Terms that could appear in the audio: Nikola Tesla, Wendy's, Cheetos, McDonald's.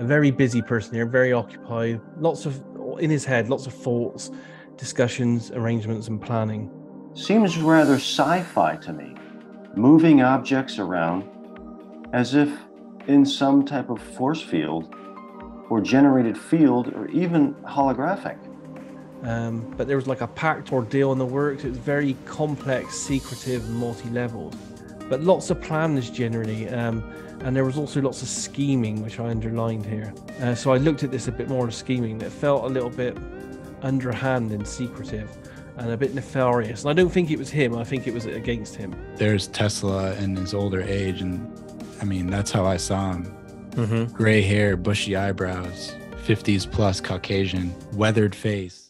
a very busy person here, very occupied, lots of, in his head, lots of thoughts, discussions, arrangements, and planning. Seems rather sci-fi to me, moving objects around as if in some type of force field or generated field or even holographic. But there was like a packed ordeal in the works. It was very complex, secretive, multi-leveled, but lots of plans generally. And there was also lots of scheming, which I underlined here. So I looked at this a bit more as scheming that felt a little bit underhand and secretive and a bit nefarious. And I don't think it was him. I think it was against him. There's Tesla in his older age. And I mean, that's how I saw him. Mm-hmm. Gray hair, bushy eyebrows, 50s plus Caucasian, weathered face.